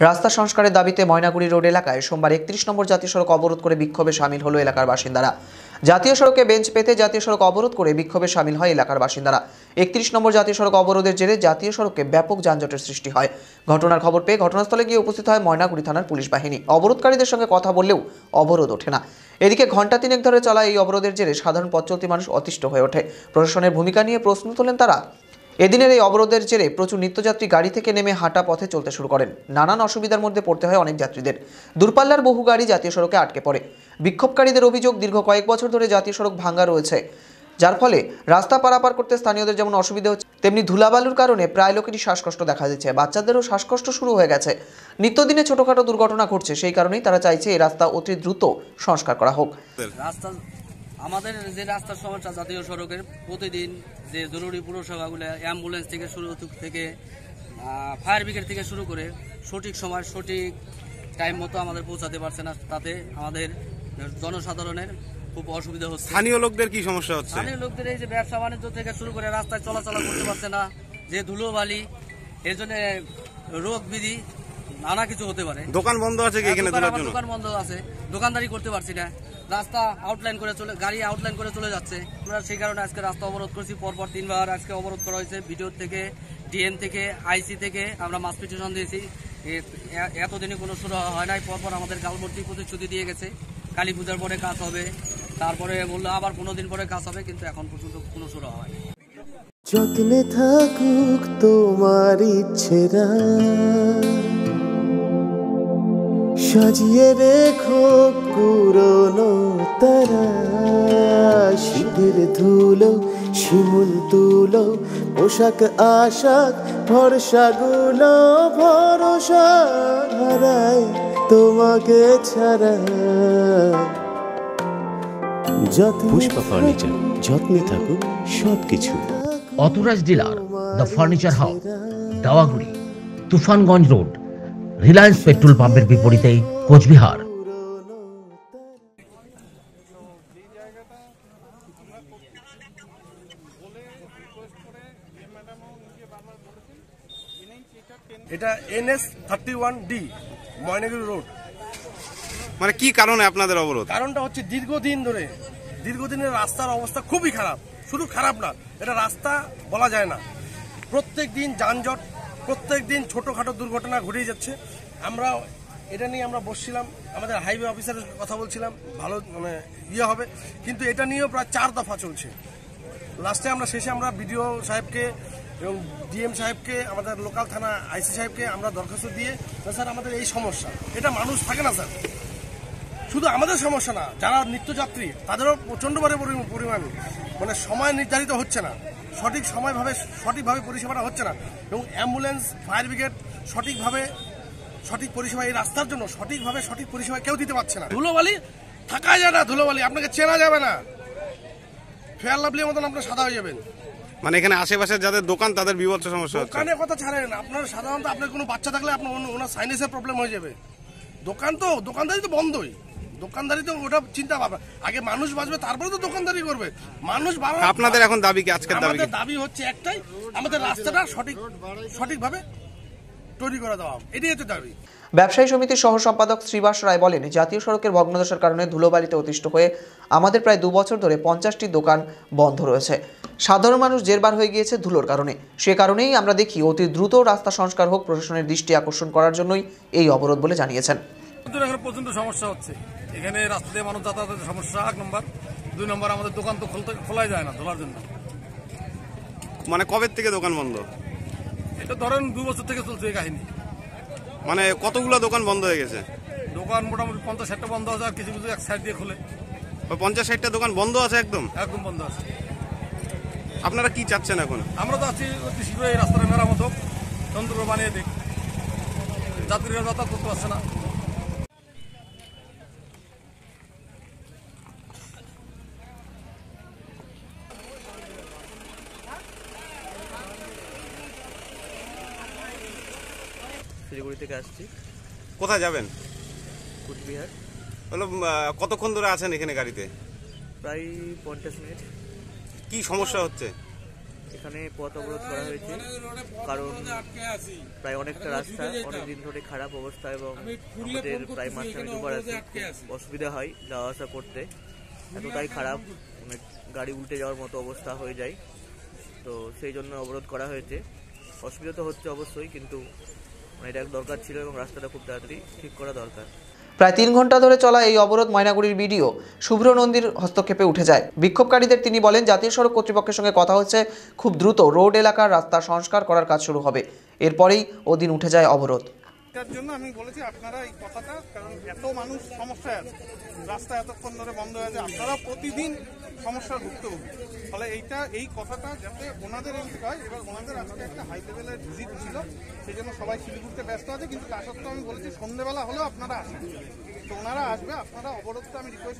रास्ता संस्कारेर दाबिते मयनागुड़ी रोड एलाकाय सोमवार 31 नम्बर जातीय सड़क अवरोध करे विक्षोभे शामिल हलो एलाकार बासिंदारा। जातीय सड़के बेंच पेते जातीय सड़क अवरोध करे विक्षोभे शामिल हय एलाकार बासिंदारा। 31 नम्बर जातीय सड़क अवरोधेर जेरे जातीय सड़के व्यापक जानजटेर सृष्टि हय। घटनार खबर पेये घटनास्थले गिये उपस्थित हय मयनागुड़ी थानार पुलिश बाहिनी। अवरोधकारीदेर संगे कथा बोललेও अवरोध ओठे ना। एदिके घंटा तीनेक धरे चला एई अवरोधेर जेरे साधारण पथ चलती मानुष अतिष्ठ हये ओठे। प्रशासनेर भूमिका निये प्रश्न तोलेन तारा। एदिनेर এই অবরোধের জেরে প্রচুর নিত্যযাত্রী গাড়ি থেকে নেমে হাঁটা পথে চলতে শুরু করেন। নানান অসুবিধার মধ্যে পড়তে হয় অনেক যাত্রীদের। দূরপাল্লার বহু গাড়ি জাতীয় সড়কে আটকে পড়ে। বিক্ষোভকারীদের অভিযোগ, দীর্ঘ কয়েক বছর ধরে জাতীয় সড়ক ভাঙা রয়েছে, যার ফলে রাস্তা পারাপার করতে স্থানীয়দের যেমন অসুবিধা হচ্ছে, তেমনি ধুলাবালুর কারণে প্রায় লোকেরই শ্বাসকষ্ট দেখা দিচ্ছে। বাচ্চাদেরও শ্বাসকষ্ট শুরু হয়ে গেছে। নিত্যদিনে ছোটখাটো দুর্ঘটনা ঘটছে, সেই কারণেই তারা চাইছে এই রাস্তা অতি দ্রুত সংস্কার করা হোক। আমাদের যে রাস্তার সমস্যা, জাতীয় সড়কের প্রতিদিন যে জরুরি পুরসভাগুলো অ্যাম্বুলেন্স থেকে শুরু থেকে ফায়ার ব্রিগেড থেকে শুরু করে সঠিক সময় সঠিক টাইম মতো আমাদের পৌঁছাতে পারছে না, তাতে আমাদের জনসাধারণের খুব অসুবিধা হচ্ছে। স্থানীয় লোকদের কি সমস্যা হচ্ছে? স্থানীয় লোকদের এই যে ব্যবসা বাণিজ্য থেকে শুরু করে রাস্তায় চলাচল করতে পারছে না, যে ধুলোবালি, এর জন্য রোগ বিধি নানা কিছু হতে পারে। দোকান বন্ধ আছে কি এখানে? দোকান বন্ধ আছে, দোকানদারি করতে পারছি না। রাস্তা আউটলাইন করে চলে, গাড়ি আউটলাইন করে চলে যাচ্ছে। আমরা সেই কারণে আজকে রাস্তা অবরোধ করছি। পরপর তিনবার আজকে অবরোধ করা হয়েছে। ভিডিও থেকে, ডিএম থেকে, আইসি থেকে আমরা মাস পিটিশন দিয়েছি। এতদিনে কোনো সুরাহা হয় নাই। পরপর আমাদের কালবর্তী প্রতিশ্রুতি দিয়ে গেছে কালী পূজার পরে কাজ হবে, তারপরে বললো আবার 15 দিন পরে কাজ হবে, কিন্তু এখন পর্যন্ত কোনো সুরাহা হয় না। যতনে থাকুক তোমার ইচ্ছেরা, সাজিয়ে রেখো পুরনো তারা। শীতের ধুলো, শিমুল তুলো, পোশাক আশাক, ভরসা গুলো ভরসা হারায় তোমাকে ছাড়া। পুষ্পা ফার্নিচার, যত্নে থাকুক সবকিছু। অতুরাজ dealer, the furniture house, Dawaguri, Tufanganj road, Reliance petrol पंपेर विपरीते कोचबिहार। এটা এনএস 31D ময়নাগুড়ি রোড। মানে কি কারণে আপনাদের অবরোধ? কারণটা হচ্ছে দীর্ঘদিন ধরে, দীর্ঘদিনের রাস্তার অবস্থা খুবই খারাপ। শুধু খারাপ না, এটা রাস্তা বলা যায় না। প্রত্যেকদিন যানজট, প্রত্যেকদিন ছোটোখাটো দুর্ঘটনা ঘটিয়ে যাচ্ছে। আমরা এটা নিয়ে আমরা বসছিলাম, আমাদের হাইওয়ে অফিসারের কথা বলছিলাম, ভালো মানে ইয়ে হবে, কিন্তু এটা নিয়েও প্রায় 4 দফা চলছে। লাস্টে আমরা শেষে আমরা বিডিও সাহেবকে এবং ডিএম সাহেবকে, আমাদের লোকাল থানা আইসি সাহেবকে আমরা দরখাস্ত দিয়ে, স্যার আমাদের এই সমস্যা। এটা মানুষ থাকে না স্যার, শুধু আমাদের সমস্যা না, যারা নিত্যযাত্রী তাদেরও প্রচণ্ডভাবে পরিমাণ মানে সময় নির্ধারিত হচ্ছে না, সঠিক সময়ভাবে সঠিকভাবে পরিষেবাটা হচ্ছে না, এবং অ্যাম্বুলেন্স, ফায়ার ব্রিগেড সঠিকভাবে সঠিক পরিষেবা এই রাস্তার জন্য সঠিকভাবে সঠিক পরিষেবা কেউ দিতে পারছে না। ধুলোবালি থাকা যায় না, ধুলোবালি আপনাকে চেনা যাবে না, ফেয়ার লাভলি মতন আপনার সাদা হয়ে যাবেন। মানে এখানে আশেপাশে যাদের দোকান তাদের বিভৎস সমস্যা। দোকানের কথা ছাড়েন, আপনার সাধারণত আপনার কোনো বাচ্চা থাকলে আপনার ওনার সাইনাসের প্রবলেম হয়ে যাবে। দোকান তো দোকানদারি তো বন্ধই, দোকানদারি তো ওটা চিন্তা ভাবনা, আগে মানুষ বাঁচবে তারপরে তো দোকানদারি করবে। মানুষ বাড়ানোর আপনাদের এখন দাবি কি? আজকের দাবি, আমাদের দাবি হচ্ছে একটাই, আমাদের রাস্তাটা সঠিকভাবে তৈরি করে দেওয়া, এটাই হচ্ছে দাবি। ব্যবসায়ী সমিতির সহ সম্পাদক শ্রীবাস রায় বলেন, জাতীয় সড়কের ভগ্নদশার কারণে ধুলোবালিতে অতিষ্ঠ হয়ে আমাদের প্রায় 2 বছর ধরে 50টি দোকান বন্ধ রয়েছে। সাধারণ মানুষ জেরবার হয়ে গিয়েছে ধুলোর কারণে। সে কারণেই আমরা দেখি অতি দ্রুত রাস্তা সংস্কার হোক, প্রশাসনের দৃষ্টি আকর্ষণ করার জন্যই এই অবরোধ বলে জানিয়েছেন। প্রচন্ড সমস্যা হচ্ছে এখানে, রাস্তা দিয়ে মানুষ যাতায়াতের সমস্যা 1 নম্বর। 2 নম্বর, আমাদের দোকান তো খোলাই যায় না ধোলার জন্য। মানে কবে থেকে দোকান বন্ধ? এটা ধরেন 2 বছর থেকে চলছে এই কাহিনী। মানে কতগুলো দোকান বন্ধ হয়ে গেছে? দোকান মোটামুটি 50-60টা বন্ধ আছে, আর কিছু কিছু এক সাইড দিয়ে খুলে। 50-60টা দোকান বন্ধ আছে, একদম একদম বন্ধ আছে। আপনারা কি চাচ্ছেন এখন? আমরা তো আছি অতি শীঘ্রই রাস্তাটা মেরামত হোক, যন্ত্র বানিয়ে দিক, যাত্রীরা যাতায়াত করতে পারছে না। শিলিগুড়ি থেকে আসছি। কোথায় যাবেন? কুচবিহার। কতক্ষণ ধরে আছেন এখানে গাড়িতে? প্রায় 50 মিনিট। কি সমস্যা হচ্ছে? এখানে পথ অবরোধ করা হয়েছে কারণ প্রায় অনেকটা রাস্তা অনেক দিন ধরে খারাপ অবস্থা এবং আমাদের প্রায় মাঝখানে দুবার অসুবিধা হয় যাওয়া আসা করতে এতটাই খারাপ অনেক গাড়ি উল্টে যাওয়ার মতো অবস্থা হয়ে যায় তো সেই জন্য অবরোধ করা হয়েছে অসুবিধা তো হচ্ছে অবশ্যই কিন্তু এটা দরকার ছিল এবং রাস্তাটা খুব তাড়াতাড়ি ঠিক করা দরকার। প্রায় ৩ ঘন্টা ধরে চলা এই অবরোধ ময়নাগুড়ির ভিডিও শুভ্রো নন্দীর হস্তক্ষেপে উঠে যায়। বিক্ষোভকারীদের তিনি বলেন জাতীয় সড়ক কর্তৃপক্ষের সঙ্গে কথা হচ্ছে খুব দ্রুত রোড এলাকার রাস্তা সংস্কার করার কাজ শুরু হবে এরপরেই ওদিন উঠে যায় অবরোধ। তার জন্য আমি বলেছি আপনারা এই কথাটা কারণ এত মানুষ সমস্যায় আছে রাস্তা এতক্ষণ ধরে বন্ধ হয়ে আছে আপনারা প্রতিদিন সমস্যা ভুগতে হবে ফলে এইটা এই কথাটা যাতে ওনাদের হয় এবার ওনাদের আজকে একটা হাই লেভেলের ভিজিট ছিল সেই জন্য সবাই শিলিগুড়িতে ব্যস্ত আছে কিন্তু তা সত্ত্বেও আমি বলেছি সন্ধ্যেবেলা হলেও আপনারা আসবেন তো ওনারা আসবে আপনারা অবরোধটা আমি রিকোয়েস্ট